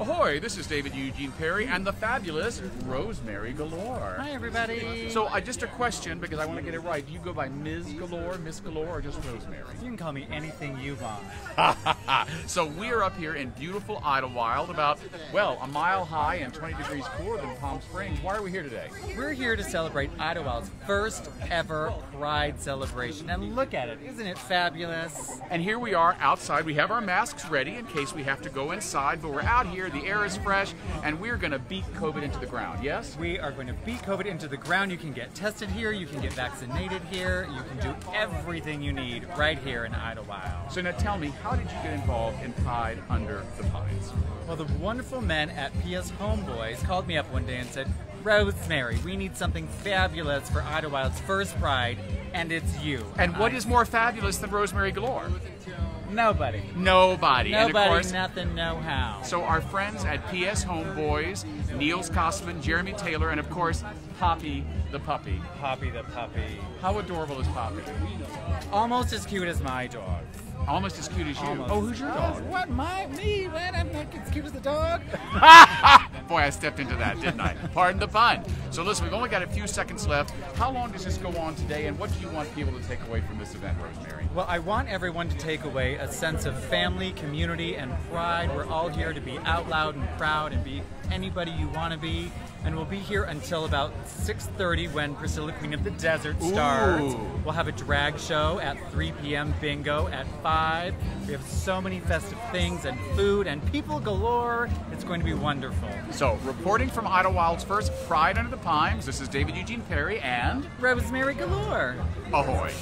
Ahoy, this is David Eugene Perry and the fabulous Rosemary Galore. Hi, everybody. So, just a question, because I want to get it right. Do you go by Ms. Galore, Miss Galore, or just Rosemary? You can call me anything you want. So, we're up here in beautiful Idyllwild, about, well, a mile high and 20 degrees cooler than Palm Springs. Why are we here today? We're here to celebrate Idyllwild's first ever Pride celebration. And look at it. Isn't it fabulous? And here we are outside. We have our masks ready in case we have to go inside, but we're out here. The air is fresh, and we're going to beat COVID into the ground, yes? We are going to beat COVID into the ground. You can get tested here, you can get vaccinated here, you can do everything you need right here in Idyllwild. So now tell me, how did you get involved in Pride Under the Pines? Well, the wonderful men at P.S. Homeboys called me up one day and said, Rosemary, we need something fabulous for Idyllwild's first Pride, and it's you. And what is more fabulous than Rosemary Galore? Nobody. Nobody. And of course, nothing, no how. So our friends at P.S. Homeboys, Niels Kosman, Jeremy Taylor, and of course, Poppy the Puppy. Poppy the Puppy. How adorable is Poppy? Almost as cute as my dog. Almost as cute as you. Almost. Oh, who's your dog? What, me? What? I'm not as cute as the dog. Boy, I stepped into that, didn't I? Pardon the pun. So listen, we've only got a few seconds left. How long does this go on today, and what do you want people to take away from this event, Rosemary? Well, I want everyone to take away a sense of family, community, and pride. We're all here to be out loud and proud and be anybody you want to be. And we'll be here until about 6:30 when Priscilla, Queen of the Desert starts. Ooh. We'll have a drag show at 3 p.m. bingo at 5. We have so many festive things and food and people galore. It's going to be wonderful. So, reporting from Idyllwild's first Pride Under the Pines, this is David Eugene Perry and Rosemary Galore. Ahoy.